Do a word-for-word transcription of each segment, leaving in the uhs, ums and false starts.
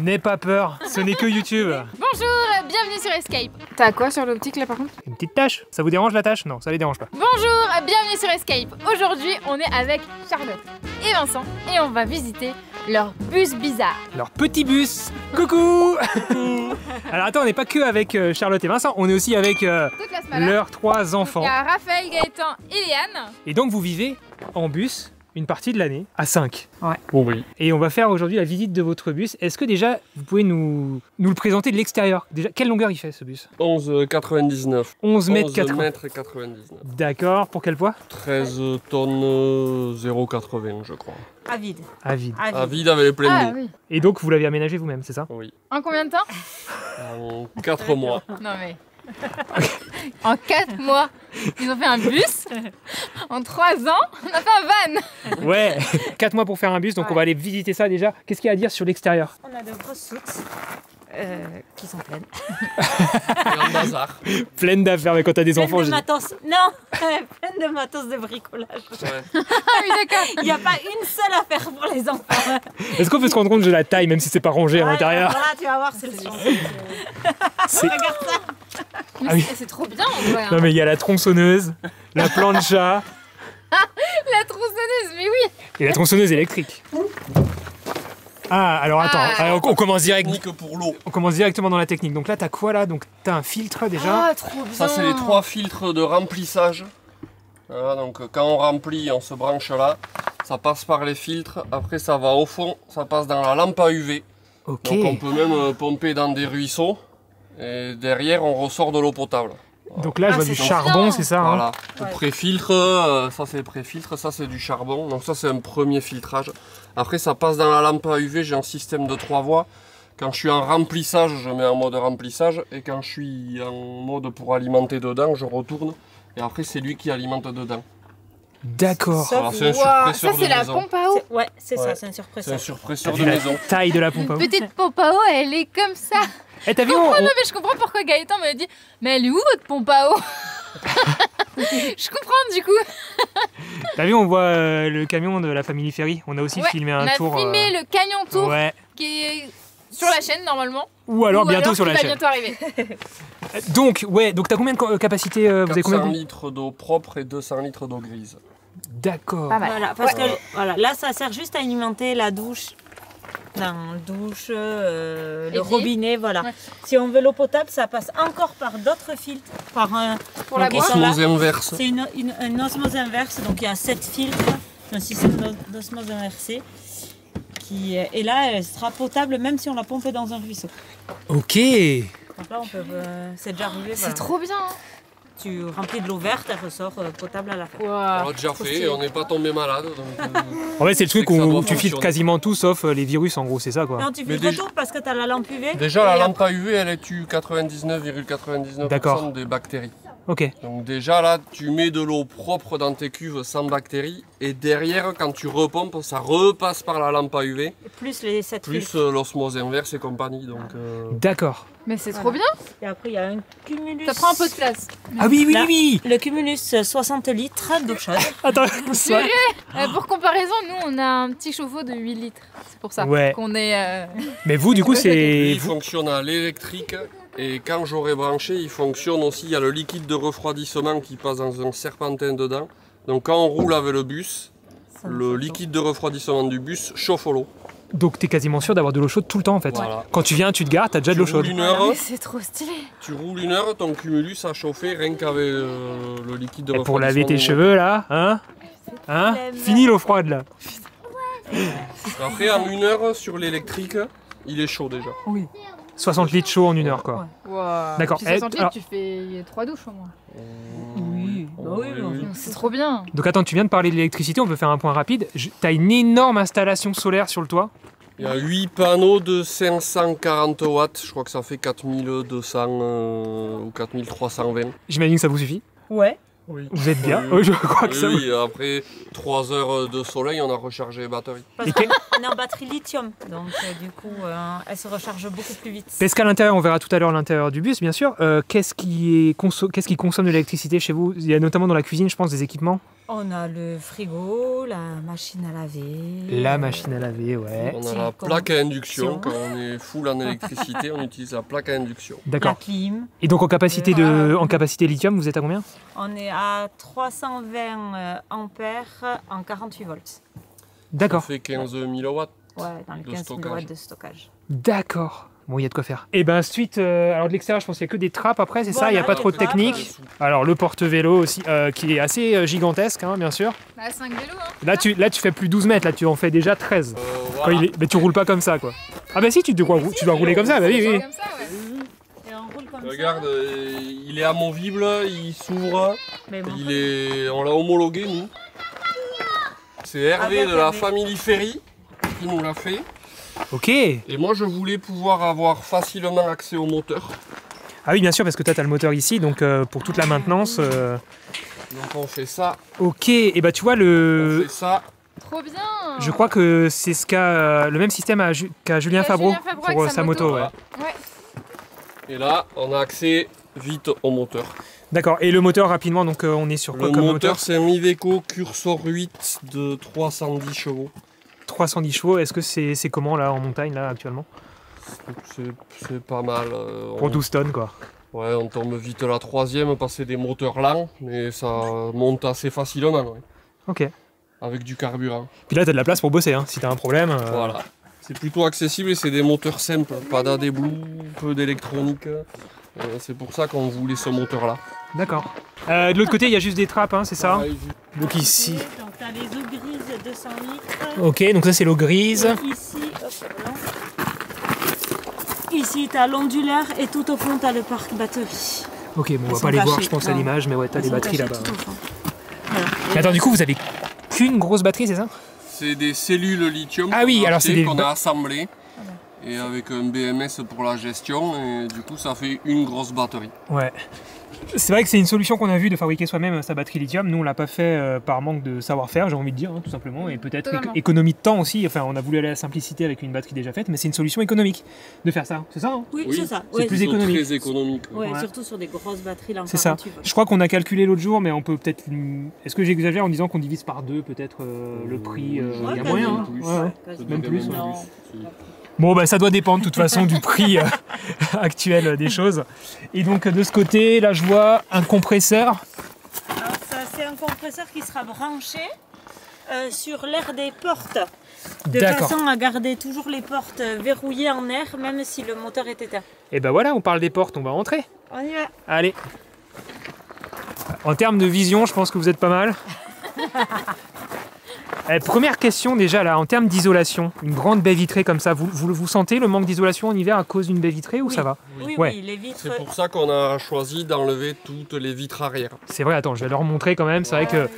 N'aie pas peur, ce n'est que YouTube. Bonjour, bienvenue sur Escape. T'as quoi sur l'optique là par contre? Une petite tâche. Ça vous dérange la tâche? Non, ça les dérange pas. Bonjour, bienvenue sur Escape. Aujourd'hui, on est avec Charlotte et Vincent et on va visiter leur bus bizarre. Leur petit bus. Coucou. Alors attends, on n'est pas que avec Charlotte et Vincent, on est aussi avec euh, leurs trois enfants. Il y a Raphaël, Gaëtan et Léane. Et donc vous vivez en bus une partie de l'année, à cinq. Ouais. Bon, oui. Et on va faire aujourd'hui la visite de votre bus. Est-ce que déjà, vous pouvez nous, nous le présenter de l'extérieur? Déjà, quelle longueur il fait ce bus? onze mètres quatre-vingt-dix-neuf. onze mètres quatre-vingt-dix-neuf. D'accord, pour quel poids? treize tonnes zéro virgule quatre-vingts, je crois. À vide. À vide. À vide, à vide avec les pleines ah, oui. Et donc, vous l'avez aménagé vous-même, c'est ça? Oui. En combien de temps? En quatre mois. Non mais... En quatre mois, ils ont fait un bus. En trois ans, on a fait un van. Ouais, quatre mois pour faire un bus, donc ouais. On va aller visiter ça déjà. Qu'est-ce qu'il y a à dire sur l'extérieur? On a de grosses soutes euh, qui sont pleines. Pleines bazar. Pleines d'affaires, mais quand t'as des pleine enfants... Pleines de matos. Non, pleines de matos de bricolage. Ouais. Il n'y a pas une seule affaire pour les enfants. Est-ce qu'on peut se rendre compte de la taille, même si c'est pas rangé ah, à l'intérieur? Voilà, tu vas voir, c'est le genre. Regarde ça. Ah oui. C'est trop bien en vrai. Hein. Non mais il y a la tronçonneuse, la plancha. La tronçonneuse, mais oui. Et la tronçonneuse électrique. Ah alors attends, ah, alors, on, on commence direct. Que pour l'eau. On commence directement dans la technique. Donc là t'as quoi là? Donc t'as un filtre déjà. Ah trop bien. Ça c'est les trois filtres de remplissage. Voilà, donc quand on remplit, on se branche là, ça passe par les filtres. Après ça va au fond, ça passe dans la lampe à U V. Ok. Donc on peut même pomper dans des ruisseaux. Et derrière, on ressort de l'eau potable. Voilà. Donc là, je ah, vois du charbon, c'est ça? Voilà. Hein ouais. Pré-filtre, euh, ça c'est pré-filtre, ça c'est du charbon. Donc ça c'est un premier filtrage. Après, ça passe dans la lampe à U V. J'ai un système de trois voies. Quand je suis en remplissage, je mets en mode remplissage. Et quand je suis en mode pour alimenter dedans, je retourne. Et après, c'est lui qui alimente dedans. D'accord. Ça, c'est wow. Ça c'est la pompe à eau. Ouais, c'est ouais. Ça, c'est un surpresseur. C'est un surpresseur de maison. Taille de la pompe à eau. Une petite pompe à eau, elle est comme ça. Eh, t'as vu, on... Non, mais je comprends pourquoi Gaëtan me dit « Mais elle est où votre pompe à eau ?» Je comprends du coup. T'as vu, on voit euh, le camion de la Famille Ferry. On a aussi ouais, filmé un on a tour. On a filmé euh... le camion tour ouais. Qui est sur la chaîne normalement. Ou alors Ou bientôt alors, sur la chaîne. Bientôt arriver. Donc ouais, donc t'as combien de capacité euh, vous avez combien de... litres d'eau propre et deux cents litres d'eau grise. D'accord. Voilà, parce ouais. que voilà, là ça sert juste à alimenter la douche. Dans la douche, euh, le robinet, voilà. Ouais. Si on veut l'eau potable, ça passe encore par d'autres filtres, par un... Pour la osmose inverse. C'est une, une, une osmose inverse, donc il y a sept filtres, un système d'osmose inversée. Qui, et là, elle sera potable même si on la pompe dans un ruisseau. Ok. Donc là, on peut... Euh, c'est déjà arrivé. C'est bah, trop bien hein. Tu remplis de l'eau verte, elle ressort euh, potable à la fin. Wow. On l'a déjà fait et on n'est pas tombé malade. Donc, euh, en fait, c'est le truc où, où tu filtres quasiment tout sauf euh, les virus, en gros, c'est ça quoi. Non, tu filtres tout parce que tu as la lampe U V. Déjà, la lampe à U V, elle tue quatre-vingt-dix-neuf virgule quatre-vingt-dix-neuf pour cent des bactéries. Ok. Donc, déjà là, tu mets de l'eau propre dans tes cuves sans bactéries et derrière, quand tu repompes, ça repasse par la lampe à U V. Et plus les sept plus euh, l'osmose inverse et compagnie. D'accord. Mais c'est voilà. Trop bien. Et après, il y a un cumulus. Ça prend un peu de place. Ah oui, oui, là, oui. Le cumulus, soixante litres d'eau chaude. Attends, c'est vrai. Euh, pour comparaison, nous, on a un petit chauffe-eau de huit litres. C'est pour ça ouais. qu'on est... Euh... Mais vous, du coup, c'est... Il fonctionne à l'électrique. Et quand j'aurai branché, il fonctionne aussi. Il y a le liquide de refroidissement qui passe dans un serpentin dedans. Donc quand on roule avec le bus, le liquide de refroidissement du bus chauffe l'eau. Donc t'es quasiment sûr d'avoir de l'eau chaude tout le temps en fait. Voilà. Quand tu viens, tu te gares, t'as déjà tu de l'eau chaude. Oui, c'est trop stylé. Tu roules une heure, ton cumulus a chauffé rien qu'avec euh, le liquide de refroidissement. Et pour laver tes cheveux là, hein, hein, fini l'eau froide là. Après en une heure sur l'électrique, il est chaud déjà. Oui. soixante litres chaud en une heure quoi. Ouais. Wow. D'accord. soixante litres, alors... tu fais trois douches au moins. Mmh. Oh oui, oui. C'est trop bien. Donc attends, tu viens de parler de l'électricité, on peut faire un point rapide. T'as une énorme installation solaire sur le toit. Il y a huit panneaux de cinq cent quarante watts, je crois que ça fait quatre mille deux cents euh, ou quatre mille trois cent vingt. J'imagine que ça vous suffit. Ouais. Oui. Vous êtes bien oui. Oui, je crois que oui, ça oui. Vous... Après trois heures de soleil, on a rechargé les batteries. Parce qu'on est en batterie lithium, donc euh, du coup, euh, elle se recharge beaucoup plus vite. Parce qu'à l'intérieur, on verra tout à l'heure l'intérieur du bus, bien sûr. Euh, Qu'est-ce qui, conso... Qu'est-ce qui consomme de l'électricité chez vous? Il y a notamment dans la cuisine, je pense, des équipements. On a le frigo, la machine à laver. La machine à laver, ouais. On a la plaque à induction. Quand on est full en électricité, on utilise la plaque à induction. D'accord. La clim. Et donc en capacité, de, en capacité lithium, vous êtes à combien? On est à trois cent vingt ampères en quarante-huit volts. D'accord. Ça fait quinze mille watts. Ouais, dans les quinze mille watts de stockage. D'accord. Bon, il y a de quoi faire. Et ben suite, euh, alors de l'extérieur, je pense qu'il n'y a que des trappes après, c'est bon, ça, il n'y a pas trop de technique. Alors le porte-vélo aussi, euh, qui est assez euh, gigantesque, hein, bien sûr. Bah, cinq vélos, hein. Là tu, là, tu fais plus douze mètres, là, tu en fais déjà treize. Euh, voilà. Quand il est... Mais tu roules pas comme ça, quoi. Ah bah si, tu dois, si, tu dois rouler comme ça, bah oui, oui. Comme ça, ouais. Et on roule comme Regarde, ça. Euh, il est amovible, il s'ouvre, bon, il est... on l'a homologué, nous. C'est Hervé de la Famille Ferry qui nous l'a fait. Ok. Et moi je voulais pouvoir avoir facilement accès au moteur. Ah oui bien sûr parce que toi t'as le moteur ici donc euh, pour toute la maintenance. Euh... Donc on fait ça. Ok et bah tu vois le. On fait ça. Trop bien. Je crois que c'est ce qu'a le même système qu'a Ju... qu Julien Favreau pour sa, sa moto, moto ouais. ouais. Et là on a accès vite au moteur. D'accord et le moteur rapidement donc euh, on est sur quoi le comme moteur? Le moteur c'est un Iveco Cursor huit de trois cent dix chevaux. trois cent dix chevaux, est-ce que c'est est comment là en montagne là actuellement? C'est pas mal. Euh, Pour on... douze tonnes quoi. Ouais, on tombe vite la troisième, passer des moteurs lents, mais ça monte assez facilement. Ouais. Ok. Avec du carburant. Puis là, t'as de la place pour bosser, hein, si t'as un problème. Euh... Voilà. C'est plutôt accessible et c'est des moteurs simples, pas d'adéblou, peu d'électronique. Euh, c'est pour ça qu'on voulait ce moteur là. D'accord. Euh, de l'autre côté, il y a juste des trappes, hein, c'est ça ouais, je... Donc ici. Donc t'as les eaux grises de deux cents litres. Ok, donc ça c'est l'eau grise. Et ici, hop, ici t'as l'onduleur et tout au fond t'as le parc batterie. Ok, bon, on va pas les cachés. voir, je pense, à l'image, mais ouais, t'as des batteries là-bas. Voilà. Et attends, du coup, vous avez qu'une grosse batterie, c'est ça? C'est des cellules lithium. Ah oui, alors c'est des qu'on a assemblées. Et avec un B M S pour la gestion, et du coup ça fait une grosse batterie. Ouais. C'est vrai que c'est une solution qu'on a vue de fabriquer soi-même sa batterie lithium. Nous on l'a pas fait euh, par manque de savoir-faire, j'ai envie de dire, hein, tout simplement, et peut-être économie de temps aussi. Enfin, on a voulu aller à la simplicité avec une batterie déjà faite, mais c'est une solution économique de faire ça, c'est ça hein? Oui, oui c'est ça. C'est ouais, plus économique. Très économique. Ouais, ouais. Surtout sur des grosses batteries là. C'est ça. Je crois qu'on a calculé l'autre jour, mais on peut peut-être. Est-ce que j'exagère en disant qu'on divise par deux peut-être euh, le prix? Euh, ouais, y a moyen. Plus. Hein. Ouais, ouais. Même plus. Bon, bah, ça doit dépendre de toute façon du prix euh, actuel euh, des choses. Et donc de ce côté, là je vois un compresseur. Alors ça c'est un compresseur qui sera branché euh, sur l'air des portes. De façon à garder toujours les portes verrouillées en air, même si le moteur est éteint. Et ben bah voilà, on parle des portes, on va rentrer. On y va. Allez. En termes de vision, je pense que vous êtes pas mal. Euh, première question déjà là, en termes d'isolation, une grande baie vitrée comme ça, vous, vous, vous sentez le manque d'isolation en hiver à cause d'une baie vitrée ou oui. ça va? Oui, ouais. oui, les vitres... C'est pour ça qu'on a choisi d'enlever toutes les vitres arrière. C'est vrai, attends, je vais leur montrer quand même, c'est ouais. vrai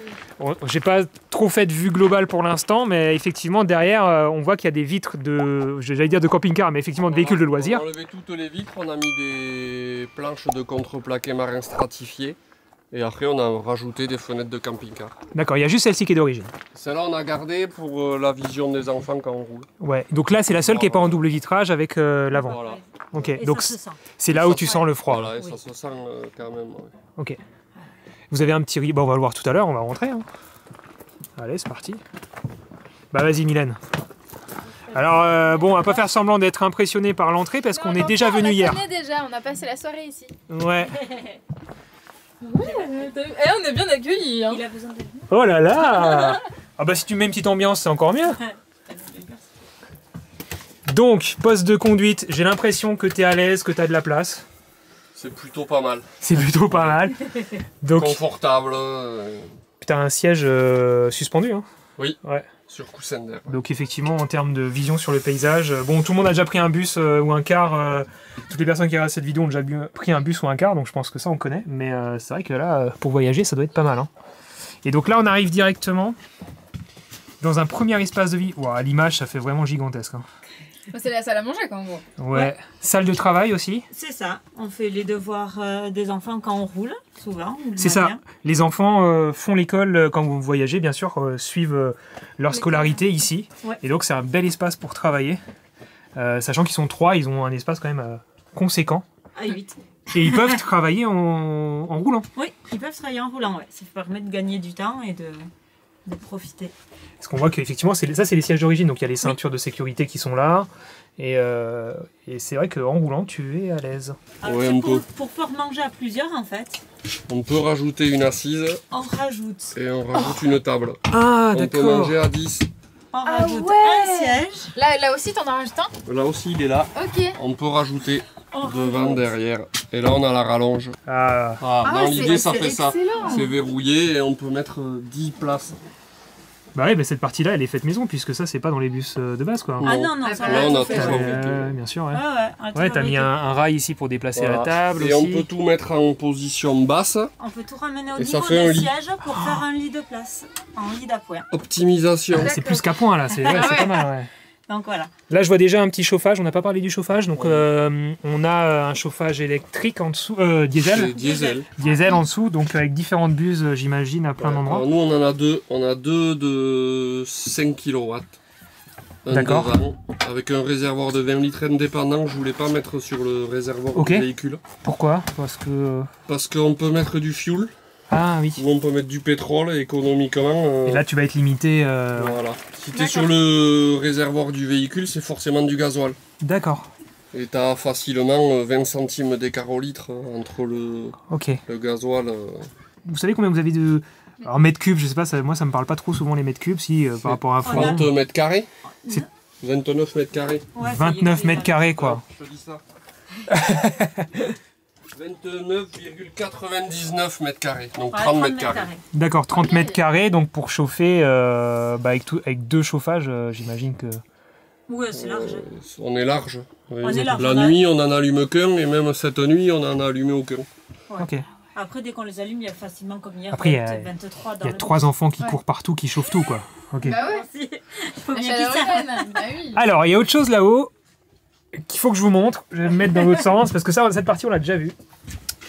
que j'ai pas trop fait de vue globale pour l'instant, mais effectivement derrière on voit qu'il y a des vitres de, j'allais dire de camping-car, mais effectivement de véhicules de loisirs. On a enlevé toutes les vitres, on a mis des planches de contreplaqué marin stratifié. Et après, on a rajouté des fenêtres de camping-car. D'accord, il y a juste celle-ci qui est d'origine. Celle-là, on a gardé pour euh, la vision des enfants quand on roule. Ouais, donc là, c'est la seule voilà. qui n'est pas en double vitrage avec euh, l'avant. Voilà. Ok, et donc c'est là où tu sens le froid. Voilà, et oui. ça se sent euh, quand même. Ouais. Ok. Vous avez un petit riz. Bon, on va le voir tout à l'heure, on va rentrer. Hein. Allez, c'est parti. Bah, vas-y, Milène. Alors, euh, bon, on va pas faire semblant d'être impressionné par l'entrée parce qu'on est déjà venu hier. On est déjà, on a passé la soirée ici. Ouais. Ouais, eh, on est bien accueillis hein. Il a besoin de... Oh là là. Ah bah si tu mets une petite ambiance, c'est encore mieux. Donc, poste de conduite, j'ai l'impression que t'es à l'aise, que t'as de la place. C'est plutôt pas mal. C'est plutôt pas mal. Donc, confortable. T'as un siège euh, suspendu hein. Oui, ouais. Sur coussin d'air. Donc effectivement, en termes de vision sur le paysage, bon, tout le monde a déjà pris un bus euh, ou un car, euh, toutes les personnes qui regardent cette vidéo ont déjà bu, pris un bus ou un car, donc je pense que ça on connaît, mais euh, c'est vrai que là, euh, pour voyager, ça doit être pas mal. Hein. Et donc là, on arrive directement dans un premier espace de vie. Wow, à l'image, ça fait vraiment gigantesque. Hein. C'est la salle à manger, quoi, en gros. Ouais. ouais. Salle de travail aussi. C'est ça. On fait les devoirs euh, des enfants quand on roule, souvent. C'est ça. Bien. Les enfants euh, font l'école euh, quand vous voyagez, bien sûr, euh, suivent euh, leur scolarité ici. Ouais. Et donc, c'est un bel espace pour travailler. Euh, sachant qu'ils sont trois, ils ont un espace quand même euh, conséquent. À huit. Et ils peuvent travailler en, en roulant. Oui, ils peuvent travailler en roulant, ouais. Ça permet de gagner du temps et de, de profiter. Parce qu'on voit qu'effectivement, ça c'est les sièges d'origine, donc il y a les ceintures oui. de sécurité qui sont là. Et, euh, et c'est vrai qu'en roulant, tu es à l'aise. Ouais, pour, pour pouvoir manger à plusieurs, en fait. On peut rajouter une assise. On rajoute. Et on rajoute oh. une table. Ah, d'accord. On peut manger à dix. On ah rajoute ouais. un siège. Là, là aussi, t'en as rajouté un? Là aussi, il est là. Ok. On peut rajouter oh. devant, derrière. Et là, on a la rallonge. Ah. Ah, ah dans l'idée, ça fait excellent. Ça. C'est verrouillé et on peut mettre dix places. Bah oui, bah cette partie-là, elle est faite maison, puisque ça, c'est pas dans les bus de base, quoi. Ah non, non, ça là, on a tout fabriqué. Bien sûr, ouais. Ah ouais, ouais, t'as mis un, un rail ici pour déplacer voilà. la table et aussi. Et on peut tout mettre en position basse. On peut tout ramener au niveau des sièges pour oh. faire un lit de place, un lit d'appoint. Optimisation. Ah, c'est plus qu'à point, là, c'est ouais, ah ouais. pas mal, ouais. Donc voilà. Là, je vois déjà un petit chauffage. On n'a pas parlé du chauffage. Donc, ouais. euh, on a un chauffage électrique en dessous, euh, diesel. diesel. Diesel en dessous, donc avec différentes buses, j'imagine, à plein ouais. d'endroits. Nous, on en a deux. On a deux de cinq kilowatts. D'accord. Avec un réservoir de vingt litres indépendant. Je voulais pas mettre sur le réservoir okay. du véhicule. Pourquoi? Parce que. Parce qu'on peut mettre du fuel. Ah oui. Où on peut mettre du pétrole économiquement. Euh... Et là, tu vas être limité. Euh... Voilà. Si tu es sur le réservoir du véhicule, c'est forcément du gasoil. D'accord. Et tu as facilement vingt centimes d'écart au litre entre le, okay. le gasoil. Euh... Vous savez combien vous avez de. Alors, mètres cubes, je sais pas, ça, moi ça me parle pas trop souvent les mètres cubes si euh, par rapport à un four. trente mètres carrés. vingt-neuf mètres carrés. Ouais, vingt-neuf mètres carrés, quoi. Ah, je te dis ça. vingt-neuf virgule quatre-vingt-dix-neuf mètres carrés, donc trente mètres carrés. D'accord, trente mètres carrés, donc pour chauffer euh, bah avec, tout, avec deux chauffages, euh, j'imagine que... Oui, c'est large. Euh, on est large. On est large. La nuit, on n'en allume qu'un, et même cette nuit, on n'en a allumé aucun. Ouais. Okay. Après, dès qu'on les allume, il y a facilement comme hier, après, vingt-trois dans Il y a trois enfants qui ouais. courent partout, qui chauffent tout, quoi. Okay. Bah oui, faut bien qu'ils savent. Alors, il y a autre chose là-haut. Qu'il faut que je vous montre, je vais me mettre dans l'autre sens, parce que ça, cette partie on l'a déjà vue.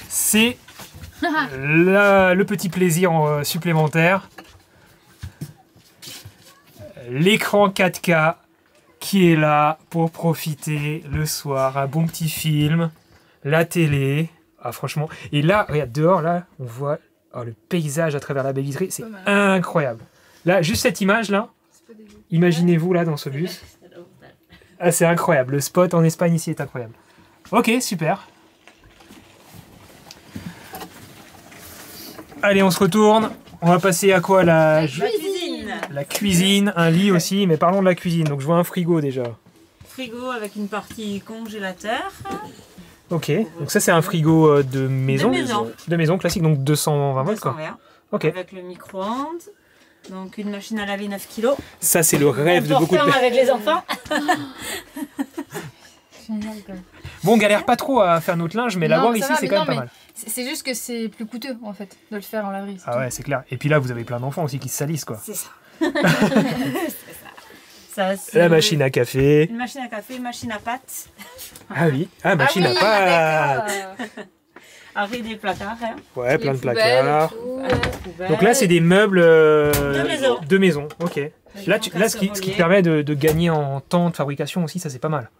C'est le petit plaisir supplémentaire. L'écran quatre K qui est là pour profiter le soir, un bon petit film, la télé. Ah franchement, et là, regarde dehors, là, on voit oh, le paysage à travers la baie vitrée, c'est incroyable. Là, juste cette image là, imaginez-vous là dans ce bus. Ah, c'est incroyable, le spot en Espagne ici est incroyable. Ok, super. Allez, on se retourne. On va passer à quoi? La, la cuisine. La cuisine, un lit aussi, mais parlons de la cuisine. Donc je vois un frigo déjà. Frigo avec une partie congélateur. Ok, donc ça c'est un frigo de maison. De maison. De maison classique, donc deux cent vingt volts quoi. Ok. Avec le micro-ondes. Donc une machine à laver neuf kilos. Ça c'est le rêve de beaucoup de personnes. Avec les enfants. Bon, on galère pas trop à faire notre linge, mais l'avoir ici c'est quand même pas mal. C'est juste que c'est plus coûteux en fait de le faire en laverie. Ah ouais, c'est clair. Et puis là vous avez plein d'enfants aussi qui se salissent quoi. C'est ça. Ça, la machine à café. Une machine à café, machine à pâtes. Ah oui, ah machine à pâtes. Avec des placards. Hein. Ouais, plein de placards. Donc là, c'est des meubles euh, de maison. De maison. Ok. Là, tu, là ce, qui, ce qui te permet de, de gagner en temps de fabrication aussi, ça c'est pas mal.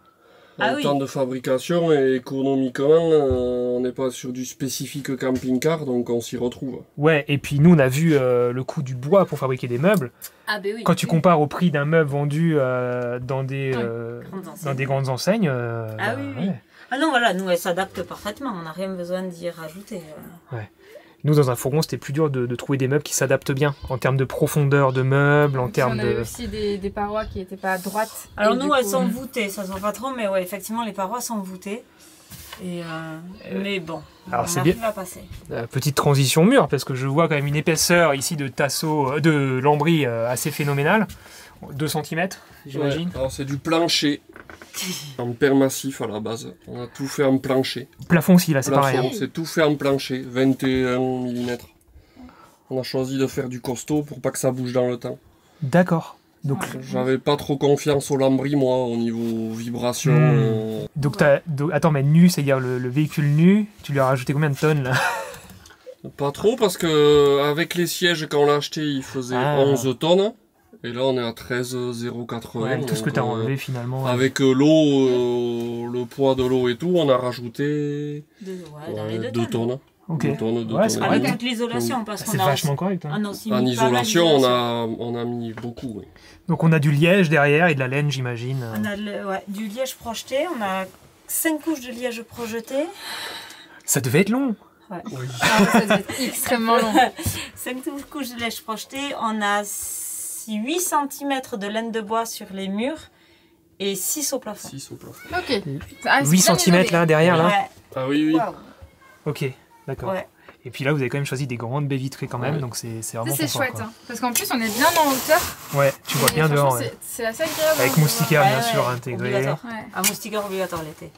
Ah en oui. temps de fabrication et économiquement, euh, on n'est pas sur du spécifique camping-car, donc on s'y retrouve. Ouais, et puis nous, on a vu euh, le coût du bois pour fabriquer des meubles. Ah ben oui. Quand tu compares au prix d'un meuble vendu euh, dans, des, euh, oui. grandes dans des grandes enseignes. Euh, ah bah, oui, oui. Ouais. Ah non, voilà, nous, elle s'adapte parfaitement, on n'a rien besoin d'y rajouter. Ouais. Nous, dans un fourgon, c'était plus dur de, de trouver des meubles qui s'adaptent bien, en termes de profondeur de meubles, en termes de... On avait aussi des, des parois qui n'étaient pas droites. Alors nous, coup, elles sont voûtées, ça ne se voit pas trop, mais ouais, effectivement, les parois sont voûtées. Et euh... Mais bon, alors on arrive bien. À passer. Euh, petite transition mur, parce que je vois quand même une épaisseur ici de tasseau, de lambris euh, assez phénoménale. deux centimètres, j'imagine. Ouais, alors c'est du plancher, en permassif à la base. On a tout fait en plancher. Plafond aussi, là, c'est pareil. Hein. C'est tout fait en plancher, vingt et un millimètres. On a choisi de faire du costaud pour pas que ça bouge dans le temps. D'accord. Donc j'avais pas trop confiance au lambris, moi, au niveau vibration. Mmh. Euh... Donc, t'as... Donc attends, mais nu, c'est-à-dire le, le véhicule nu, tu lui as rajouté combien de tonnes, là? Pas trop, parce que avec les sièges, quand on l'a acheté, il faisait ah. onze tonnes. Et là, on est à treize zéro quatre-vingts. Ouais, tout ce que tu as enlevé euh, finalement. Avec euh, l'eau, euh, le poids de l'eau et tout, on a rajouté deux, ouais, dans les deux, deux tonnes. tonnes. Ok. Deux tonnes, deux ouais, tonnes avec toute l'isolation. C'est vachement correct. Hein. Ah non, si en isolation, on a, on a mis beaucoup. Oui. Donc on a du liège derrière et de la laine, j'imagine. On a le, ouais, du liège projeté, on a cinq couches de liège projetées. Ça devait être long. Ouais. Oui. Ah, ça devait être extrêmement long. cinq couches de liège projetées, on a huit centimètres de laine de bois sur les murs et six au plafond. six au plafond. Ok. Ah, huit centimètres là, derrière, ouais. Là. Ah oui, oui. Wow. Ok, d'accord. Ouais. Et puis là, vous avez quand même choisi des grandes baies vitrées quand même, ouais. Donc c'est vraiment c'est chouette, hein, parce qu'en plus, on est bien en hauteur. Ouais, tu vois bien dehors. Ouais. C'est assez agréable. Avec moustiquaire, ouais, bien ouais, sûr, ouais. Intégré. Ouais. Un moustiquaire obligatoire l'été.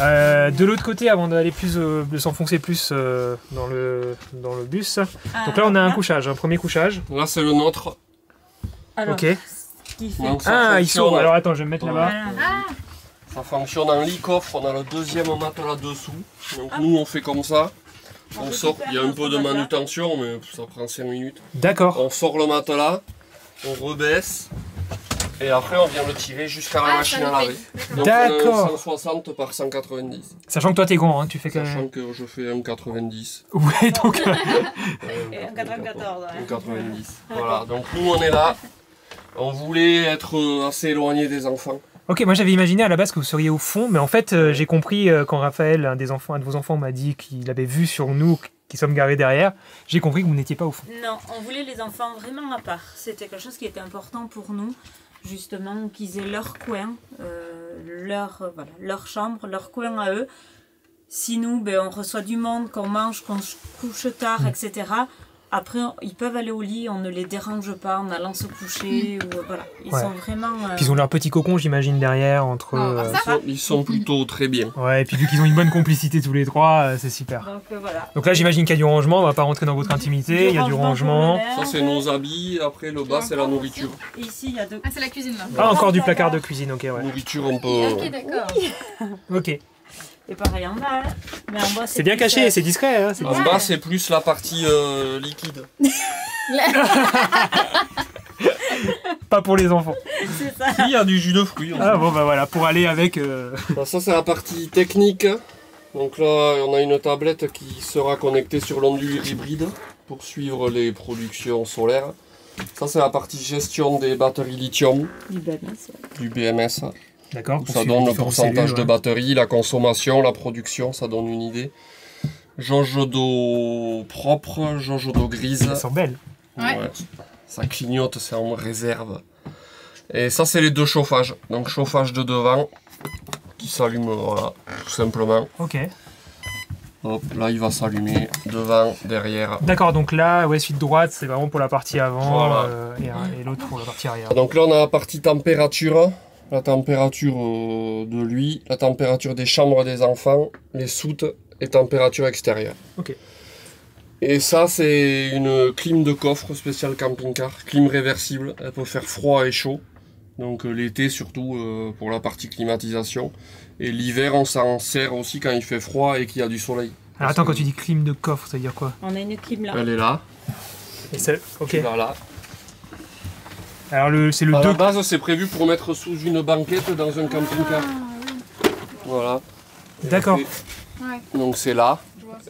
Euh, de l'autre côté, avant d'aller plus, euh, de s'enfoncer plus euh, dans, le, dans le bus. Ah, donc là, on a un couchage, un premier couchage. Là, c'est le nôtre. Alors, ok. Qui fait donc, ah, ils sont. Alors attends, je vais me mettre oh, là-bas. Ah. Ça fonctionne en lit coffre. On a le deuxième matelas dessous. Donc ah. Nous, on fait comme ça. On, on sort. Il y a un peu de manutention, mais ça prend cinq minutes. D'accord. On sort le matelas, on rebaisse, et après on vient le tirer jusqu'à la ah, machine à laver. D'accord. cent soixante par cent quatre-vingt-dix. Sachant que toi, t'es grand, hein, tu fais quand même. Sachant que je fais un mètre quatre-vingt-dix. Ouais, donc. Et un mètre quatre-vingt-quatorze. un mètre quatre-vingt-dix. Voilà. Donc nous, on est là. On voulait être assez éloigné des enfants. Ok, moi j'avais imaginé à la base que vous seriez au fond, mais en fait euh, j'ai compris euh, quand Raphaël, un des enfants, un de vos enfants, m'a dit qu'il avait vu sur nous qui sommes garés derrière, j'ai compris que vous n'étiez pas au fond. Non, on voulait les enfants vraiment à part. C'était quelque chose qui était important pour nous, justement, qu'ils aient leur coin, euh, leur, euh, voilà, leur chambre, leur coin à eux. Si nous, ben, on reçoit du monde, qu'on mange, qu'on se couche tard, mmh. et cetera. Après, ils peuvent aller au lit, on ne les dérange pas en allant se coucher. Ou, voilà. Ils ouais. sont vraiment. Euh... Puis ils ont leur petit cocon, j'imagine, derrière. Entre, non, euh... ils, sont, ils sont plutôt très bien. Ouais, et puis vu qu'ils ont une bonne complicité tous les trois, euh, c'est super. Donc, euh, voilà. Donc là, j'imagine qu'il y a du rangement, on va pas rentrer dans votre intimité. Il y a du rangement. Ça, c'est nos habits. Après, le bas, c'est la nourriture. Et ici, il y a deux. Ah, c'est la cuisine là. Ah, encore du placard de cuisine, ok, ouais. Nourriture, on peut. Ok, d'accord. Ok. Et pareil en bas, hein. Mais en bas c'est bien caché, euh... c'est discret. Hein, en bas c'est plus la partie euh, liquide. Pas pour les enfants. C'est ça. Si, il y a du jus de fruits. Ah bon bah voilà, pour aller avec... Euh... Bah, ça c'est la partie technique. Donc là on a une tablette qui sera connectée sur l'ondulant hybride pour suivre les productions solaires. Ça c'est la partie gestion des batteries lithium. Du B M S. Ouais. Du B M S. D'accord. Ça donne le pourcentage de batterie, la consommation, la production, ça donne une idée. Jauge d'eau propre, jauge d'eau grise. Elles sont belles. Ouais. Ouais. Ça clignote, c'est en réserve. Et ça, c'est les deux chauffages. Donc chauffage de devant qui s'allume, voilà, tout simplement. Ok. Hop, là il va s'allumer devant, derrière. D'accord, donc là, ouais, suite droite, c'est vraiment pour la partie avant voilà. euh, et, et l'autre pour la partie arrière. Donc là, on a la partie température. La température de lui, la température des chambres des enfants, les soutes et température extérieure. Ok. Et ça, c'est une clim de coffre spéciale camping-car, clim réversible. Elle peut faire froid et chaud, donc l'été surtout euh, pour la partie climatisation. Et l'hiver, on s'en sert aussi quand il fait froid et qu'il y a du soleil. Alors attends, que... quand tu dis clim de coffre, ça veut dire quoi? On a une clim là. Elle est là. Et celle, ok. Tu vas là. Alors le, c'est le à deux... la base, c'est prévu pour mettre sous une banquette dans un camping-car. Ah, voilà. D'accord. Ouais. Donc c'est là.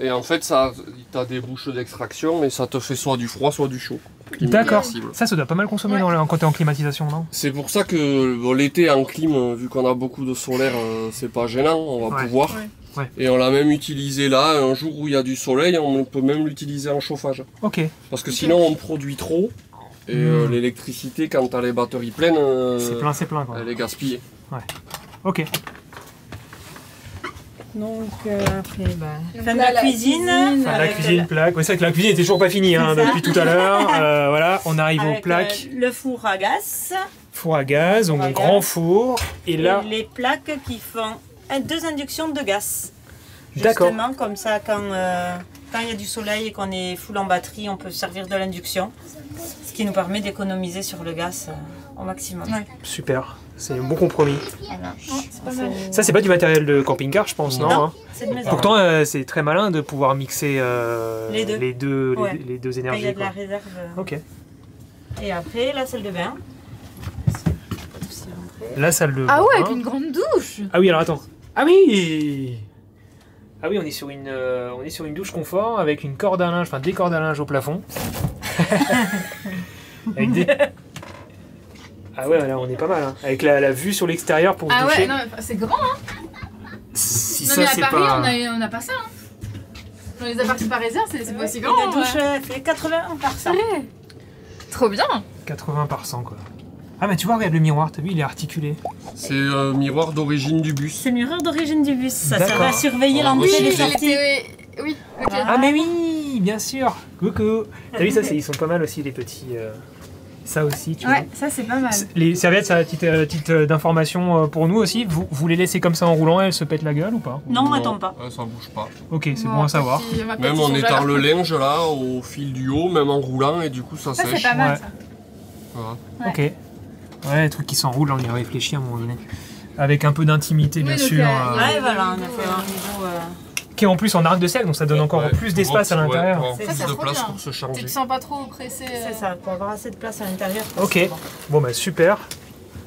Et en fait, ça, t'as des bouches d'extraction, mais ça te fait soit du froid, soit du chaud. D'accord. Ça, ça doit pas mal consommer ouais. dans, quand t'es en climatisation, non? C'est pour ça que bon, l'été en clim, vu qu'on a beaucoup de solaire, euh, c'est pas gênant, on va ouais. pouvoir. Ouais. Ouais. Et on l'a même utilisé là, un jour où il y a du soleil, on peut même l'utiliser en chauffage. Ok. Parce que sinon, on produit trop. Et euh, mmh. l'électricité, quand t'as les batteries pleines, euh, c'est plein, c'est plein, quoi. Elle est gaspillée. Ouais. Ok. Donc, euh, après, bah, donc fin de la, la cuisine. cuisine fin de la cuisine, la... plaque. Ouais, c'est vrai que la cuisine était toujours pas finie hein, depuis tout à l'heure. Euh, voilà, on arrive avec aux plaques. Le, le four à gaz. Four à gaz, donc un grand four. Et, et là. Les plaques qui font deux inductions de gaz. D'accord. Justement, comme ça, quand euh, quand il y a du soleil et qu'on est full en batterie, on peut servir de l'induction. Ce qui nous permet d'économiser sur le gaz euh, au maximum. Ouais. Super, c'est un bon compromis. Voilà. Ça, c'est pas du matériel de camping-car, je pense, non, non hein. C'est de maison. Pourtant, euh, c'est très malin de pouvoir mixer euh, les deux, les deux, ouais. les, les deux énergies. Il y a de la réserve. Euh... Ok. Et après, la salle de bain. La salle de bain. Ah ouais, avec une grande douche. Ah oui, alors attends. Ah oui. Ah oui, on est sur une, euh, on est sur une douche confort avec une corde à linge, enfin des cordes à linge au plafond. Avec des... Ah ouais, là on est pas mal, hein. Avec la, la vue sur l'extérieur pour ah doucher. Ah ouais, c'est grand, hein. Si non, ça, mais à Paris, pas... on, a, on a pas ça, hein. Dans les appartements parisiens, c'est ouais, pas aussi grand. La douche, ouais. Fait quatre-vingts par cent. Ouais. Trop bien. quatre-vingts par cent, quoi. Ah mais tu vois, regarde le miroir, t'as vu, il est articulé. C'est euh, miroir d'origine du bus. C'est miroir d'origine du bus, ça, ça va surveiller l'entrée des sorties. Oui, ok. Ah mais oui, bien sûr. Coucou. T'as vu ça, ils sont pas mal aussi les petits... Euh... Ça aussi, tu ouais, vois. Ouais, ça c'est pas mal. Les serviettes, ça a petite, euh, petite euh, d'information euh, pour nous aussi. Vous, vous les laissez comme ça en roulant, elles se pètent la gueule ou pas? Non, non, elles tombent pas. Ça bouge pas. Ok, c'est bon, bon à savoir. Petit, même en étant le linge là, au fil du haut, même en roulant, et du coup ça, ça sèche. C'est pas mal, ouais. Ça. Voilà. Ouais. Ok. Ouais, les trucs qui s'enroulent, on y réfléchit à un moment donné. Avec un peu d'intimité, oui, bien sûr. Euh... Ouais, voilà, on a fait un niveau... Euh... qui est en plus en arc de cercle, donc ça donne encore ouais, plus d'espace à l'intérieur. Ouais, ça, ça de place bien. Pour se charger. Tu te sens pas trop pressé. Euh... C'est ça, pour avoir assez de place à l'intérieur. Ok, bon. Bon bah super,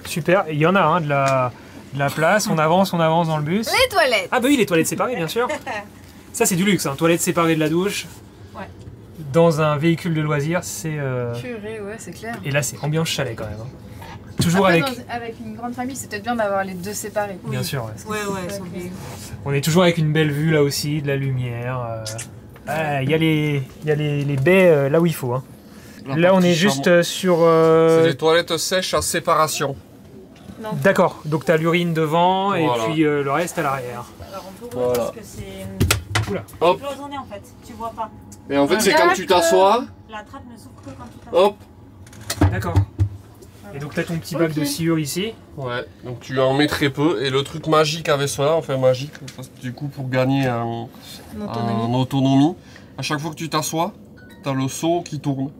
super. Il y en a hein, de, la, de la place, on avance, on avance dans le bus. Les toilettes. Ah bah oui, les toilettes séparées bien sûr. Ça c'est du luxe, hein. Toilettes séparées de la douche. Ouais. Dans un véhicule de loisirs, c'est... Euh... Purée, ouais, c'est clair. Et là c'est ambiance chalet quand même. Hein. Toujours après, avec... Dans, avec une grande famille, c'est peut-être bien d'avoir les deux séparés. Bien oui. sûr, ouais. Ouais, ouais, sont bien. On est toujours avec une belle vue là aussi, de la lumière. Il euh... ah, y a les, y a les, les baies euh, là où il faut. Hein. Là, on est juste euh, sur... Euh... C'est des toilettes sèches à séparation. D'accord, donc tu as l'urine devant voilà. Et puis euh, le reste à l'arrière. Alors on peut voir voilà. Parce que c'est... Oula. Hop. C'est cloisonné en fait, tu vois pas. Mais en fait, c'est quand tu t'assois... La trappe ne s'ouvre que quand tu t'assois. Hop. D'accord. Et donc t'as ton petit bac okay. de sciure ici. Ouais, donc tu en mets très peu. Et le truc magique avec cela, enfin magique, du coup pour gagner en autonomie. autonomie, à chaque fois que tu t'assois, t'as le seau qui tourne.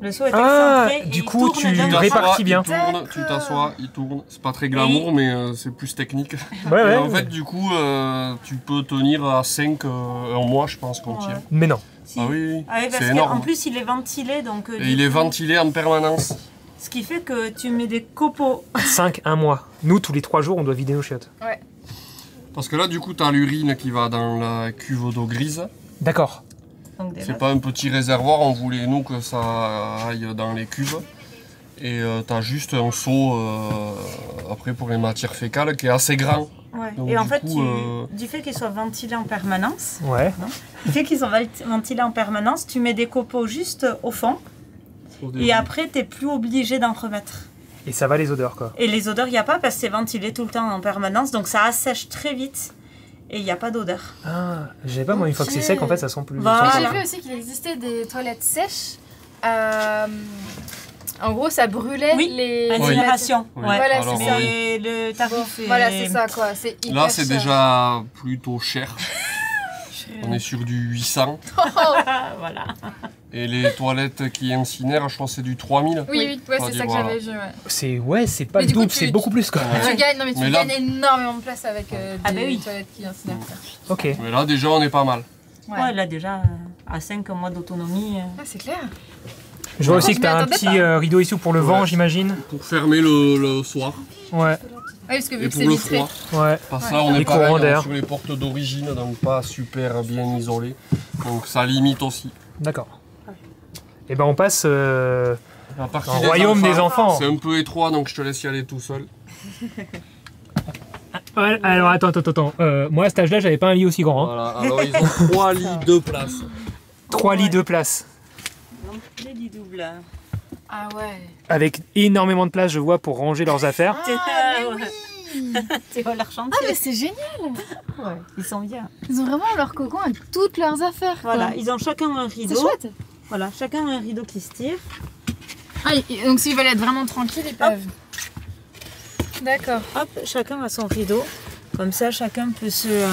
Le seau est ah, excentré, du coup tu répartis bien. Tu t'assois, il tourne. C'est pas très glamour, et... mais euh, c'est plus technique. Ouais, ouais, en ouais. fait, du coup, euh, tu peux tenir à cinq euh, un mois, je pense, qu'on ouais. tient. Mais non. Si. Ah oui, ah, oui c'est énorme. En plus, il est ventilé, donc. Euh, et il coup... est ventilé en permanence. Ce qui fait que tu mets des copeaux. cinq, un mois. Nous, tous les trois jours, on doit vider nos chiottes. Ouais. Parce que là, du coup, tu as l'urine qui va dans la cuve d'eau grise. D'accord. C'est pas un petit réservoir, on voulait, nous, que ça aille dans les cuves. Et euh, tu as juste un seau, euh, après, pour les matières fécales, qui est assez grand. Ouais. Donc, et en fait, coup, tu, euh... du fait qu'ils soient ventilés en permanence, ouais. non, du fait qu'ils soient ventilés en permanence, tu mets des copeaux juste au fond. Et après, t'es plus obligé d'en remettre. Et ça va les odeurs, quoi. Et les odeurs, il n'y a pas parce que c'est ventilé tout le temps en permanence. Donc ça assèche très vite et il n'y a pas d'odeur. Ah, je sais pas, moi, une fois que c'est sec, en fait, ça sent plus... Voilà. J'ai vu aussi qu'il existait des toilettes sèches. Euh, en gros, ça brûlait oui. les... Incinération. Oui. Ouais. Voilà, c'est ça. Et le tarif est... Voilà, c'est ça, quoi. Là, c'est déjà plutôt cher. On est sur du huit cents. Voilà. Et les toilettes qui incinèrent, je pense que c'est du trois mille. Oui, oui, ouais, c'est ça que j'avais vu. Ouais. C'est ouais, c'est pas le double, c'est beaucoup plus quand même. Tu gagnes, non, mais tu mais gagnes là... énormément de place avec euh, ah des bah oui. toilettes qui incinèrent. Mmh. Ok. Mais là déjà, on est pas mal. Ouais, ouais là déjà, euh, à cinq mois d'autonomie. Euh... Ah, c'est clair. Je vois aussi que tu as un petit euh, rideau ici pour le ouais. vent, j'imagine. Pour fermer le, le soir. Ouais. Ouais, parce que vu et que c'est vitré. Ouais. Parce que là, on est pareil, sur les portes d'origine, donc pas super bien isolées. Donc ça limite aussi. D'accord. Et ben on passe euh, au royaume enfants, des enfants. C'est un peu étroit, donc je te laisse y aller tout seul. Ouais, alors attends, attends, attends. Euh, moi à cet âge-là, j'avais pas un lit aussi grand. Hein. Voilà, alors ils ont trois lits de place. Trois ouais. lits de place. Donc les lits doubles. Ah ouais. Avec énormément de place, je vois, pour ranger leurs affaires. Ah, mais oui. C'est leur chantier. Ah mais c'est génial. Ouais, ils sont bien. Ils ont vraiment leur cocon avec toutes leurs affaires. Voilà, quoi. Ils ont chacun un rideau. C'est chouette. Voilà, chacun a un rideau qui se tire. Ah, donc s'ils veulent être vraiment tranquilles, ils peuvent. D'accord. Hop, chacun a son rideau. Comme ça, chacun peut se... Euh...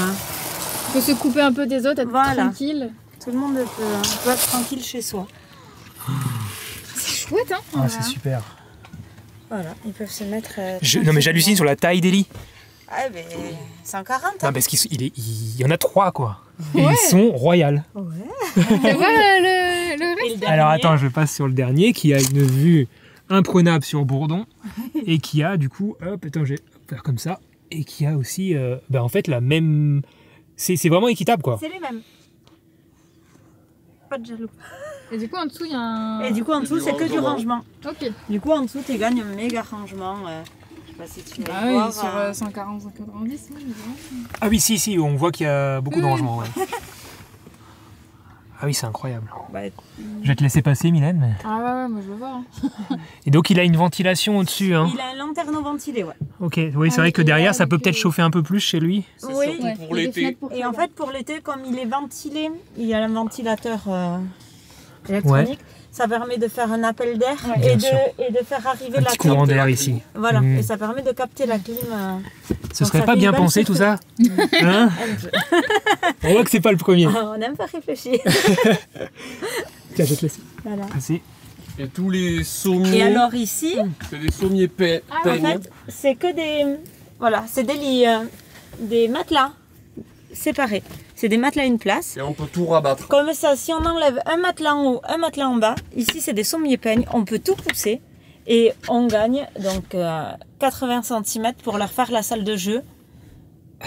peut se couper un peu des autres, être voilà. tranquille. Tout le monde peut, hein, peut être tranquille chez soi. C'est chouette, hein. Ah, voilà. C'est super. Voilà, ils peuvent se mettre... Euh, Je, non mais j'hallucine sur la taille des lits. Ah ben, cent quarante. Hein. Non, parce qu'il il y en a trois, quoi. Et ouais. Ils sont royales. Ouais. Tu vois le... le reste. Alors attends, je passe sur le dernier qui a une vue imprenable sur Bourdon et qui a du coup, hop, attends, je vais faire comme ça, et qui a aussi, euh, ben, en fait, la même... C'est vraiment équitable, quoi. C'est les mêmes. Pas de jaloux. Et du coup, en dessous, il y a un... Et du coup, en dessous, c'est que du rangement. Ok. Du coup, en dessous, tu gagnes un méga rangement. Euh... Si tu ah oui, voir, sur euh, cent quarante, cent quatre-vingt-dix. Ah oui, si, si, on voit qu'il y a beaucoup mmh. de rangement. Ouais. Ah oui, c'est incroyable. Bah, je vais te laisser passer, Milène. Mais... Ah ouais, ouais, moi je veux voir. Hein. Et donc, il a une ventilation au-dessus. Hein. Il a un lanterneau ventilé, ouais. Ok, oui, ah, c'est vrai que derrière, ça peut peut-être les... chauffer un peu plus chez lui. Oui, ouais. Pour l'été. Et en fait, pour l'été, comme il est ventilé, il y a un ventilateur euh, électronique. Ouais. Ça permet de faire un appel d'air ouais, et, de, et de faire arriver un la clim. Courant d'air ici. Voilà, mmh. et ça permet de capter la clim. Euh, Ce serait pas bien pensé tout ça hein? On voit que c'est pas le premier. Ah, on n'aime pas réfléchir. Tiens, je te laisse. Voilà. Merci. Et tous les sommiers. Et alors ici, c'est des sommiers peignés. Ah, en fait, c'est que des. Voilà, c'est des lits, euh, des matelas séparés. C'est des matelas à une place. Et on peut tout rabattre. Comme ça, si on enlève un matelas en haut, un matelas en bas, ici c'est des sommiers peignes, on peut tout pousser et on gagne donc euh, quatre-vingts centimètres pour leur faire la salle de jeu.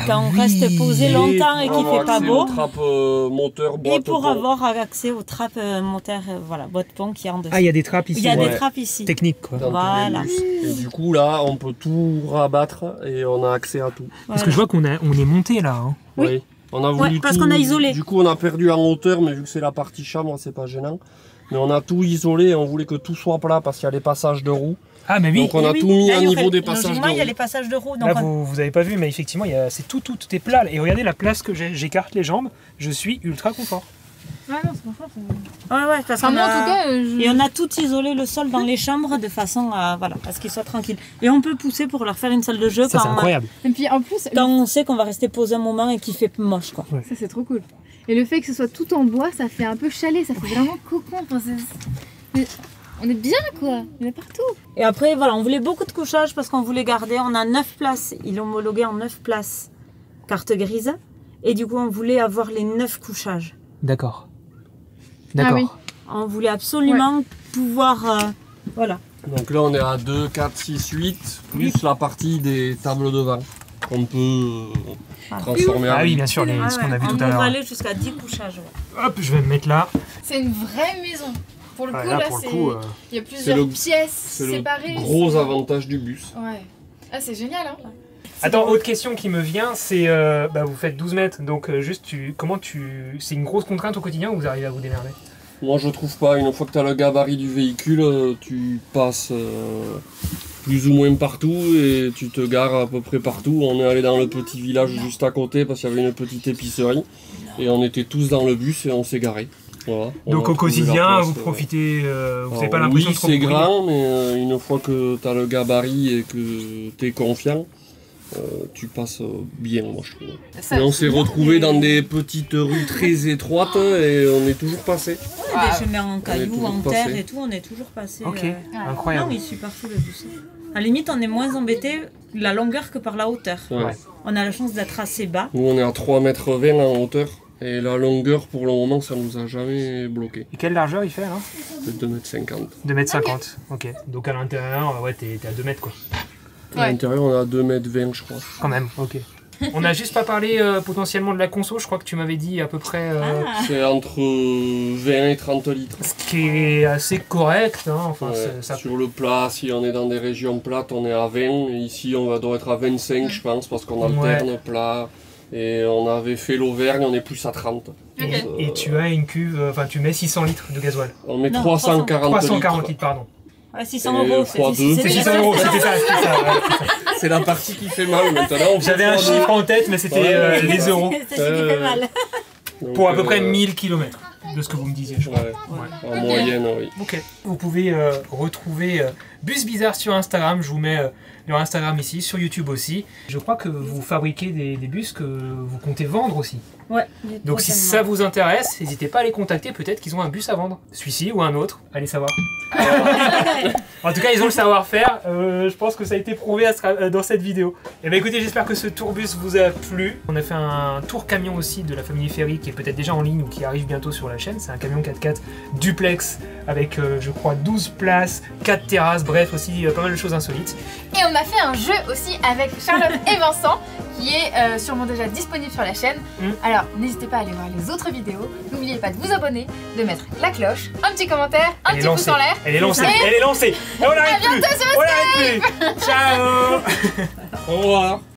Quand ah on oui. reste posé longtemps et, et qu'il ne fait pas beau. Trappe, euh, moteur, boîte, et pour pont. avoir accès aux trappes euh, moteurs, euh, voilà, boîte pont qui est en dessous. Ah, il y a des trappes ici. Il y a ouais. des trappes ici. Technique, quoi. Dans voilà. Et du coup, là, on peut tout rabattre et on a accès à tout. Voilà. Parce que je vois qu'on on est monté là. Hein. Oui. oui. On a voulu ouais, parce qu'on a isolé. Du coup, on a perdu en hauteur, mais vu que c'est la partie chambre, c'est pas gênant. Mais on a tout isolé et on voulait que tout soit plat parce qu'il y a les passages de roues. Ah, mais oui. Donc on a oui, tout oui. mis au niveau des passages de roues. Il y a les passages de roues. Donc là, on... vous n'avez pas vu, mais effectivement, c'est tout, tout, tout est plat. Et regardez la place que j'ai. J'écarte les jambes. Je suis ultra confort. Ouais, non, c'est confort. Ouais, ouais. Parce enfin, on a... en tout cas, je... Et on a tout isolé le sol dans les chambres de façon à, voilà, à ce qu'ils soient tranquilles. Et on peut pousser pour leur faire une salle de jeu. Ça, c'est incroyable. Et puis en plus, quand on sait qu'on va rester posé un moment et qu'il fait moche, quoi. Ouais. Ça, c'est trop cool. Et le fait que ce soit tout en bois, ça fait un peu chalet, ça fait ouais. vraiment cocon. Enfin, c'est... On est bien, quoi. On est partout. Et après, voilà, on voulait beaucoup de couchage parce qu'on voulait garder. On a neuf places. Ils l'ont homologué en neuf places, carte grise. Et du coup, on voulait avoir les neuf couchages. D'accord. D'accord. Ah oui. On voulait absolument ouais. pouvoir... Euh, voilà. Donc là, on est à deux, quatre, six, huit, plus oui. la partie des tables de vin qu'on peut ah. transformer en... Ah oui, bien sûr, les, ah ouais. ce qu'on a vu on tout à l'heure. On va aller jusqu'à dix couchages. Ouais. Hop, je vais me mettre là. C'est une vraie maison. Pour le ah, coup, là, là il y a plusieurs le, pièces séparées. C'est le gros avantage du bus. Ouais. Ah, c'est génial, hein. Attends, autre question qui me vient, c'est euh, bah, vous faites douze mètres, donc euh, juste tu, comment tu, c'est une grosse contrainte au quotidien ou vous arrivez à vous démerder? Moi je trouve pas, une fois que tu as le gabarit du véhicule, tu passes euh, plus ou moins partout et tu te gares à peu près partout. On est allé dans le petit village juste à côté parce qu'il y avait une petite épicerie et on était tous dans le bus et on s'est garés. Voilà, donc au quotidien, place, vous profitez, euh, vous n'avez pas l'impression oui, de trop Oui, c'est grand, mais euh, une fois que tu as le gabarit et que tu es confiant, Euh, tu passes bien, moi je trouve. Ça, mais on s'est retrouvés dans des petites rues très étroites et on est toujours passé. Ouais, ah, des chemins en cailloux, en terre passé. et tout, on est toujours passé. Ok, euh... ah, incroyable. Non, il suit partout le bus. À la limite, on est moins embêté de la longueur que par la hauteur. Ouais. Ouais. On a la chance d'être assez bas. Nous, on est à trois mètres vingt en hauteur et la longueur, pour le moment, ça nous a jamais bloqué. Et quelle largeur il fait là? deux mètres cinquante. deux mètres cinquante, ok. Donc à l'intérieur, ouais, t'es à deux mètres quoi. Ouais. À l'intérieur, on a deux mètres vingt, je crois. Quand même, ok. On n'a juste pas parlé euh, potentiellement de la conso, je crois que tu m'avais dit à peu près... Euh... Ah. C'est entre vingt et trente litres. Ce qui est assez correct. Hein, enfin, ouais. ça... Sur le plat, si on est dans des régions plates, on est à vingt. Et ici, on va doit être à vingt-cinq, je pense, parce qu'on alterne ouais. plat. Et on avait fait l'Auvergne, on est plus à trente. Okay. Donc, et euh... tu as une cuve, enfin, tu mets six cents litres de gasoil. On met non, trois cent quarante litres, pardon. Ah, six cents euros, c'est six cents euros, c'était ça, c'était ça. C'est la partie qui fait mal maintenant. J'avais un chiffre en tête, mais c'était ouais, euh, les euros. C'est ce qui fait mal. Pour à peu près euh... mille kilomètres, de ce que vous me disiez, je crois. Ouais. Ouais. En okay. moyenne, oui. Ok. Vous pouvez euh, retrouver euh, Bus Bizarre sur Instagram, je vous mets euh, leur Instagram ici, sur YouTube aussi. Je crois que vous fabriquez des, des bus que vous comptez vendre aussi. Ouais. Donc si ça vous intéresse, n'hésitez pas à les contacter, peut-être qu'ils ont un bus à vendre. Celui-ci ou un autre, allez savoir. En tout cas, ils ont le savoir-faire. Euh, je pense que ça a été prouvé dans cette vidéo. Et bah écoutez, j'espère que ce tourbus vous a plu. On a fait un tour camion aussi de la famille Ferry qui est peut-être déjà en ligne ou qui arrive bientôt sur la chaîne. C'est un camion quatre quatre duplex avec, euh, je crois, douze places, quatre terrasses, bref, aussi euh, pas mal de choses insolites. Et on a fait un jeu aussi avec Charlotte et Vincent qui est euh, sûrement déjà disponible sur la chaîne. Mmh. Alors, n'hésitez pas à aller voir les autres vidéos. N'oubliez pas de vous abonner, de mettre la cloche, un petit commentaire, un Elle petit pouce en l'air. Elle est lancée, et... Elle est lancée. Et on l'arrête plus. Bientôt sur le Ciao. Au revoir.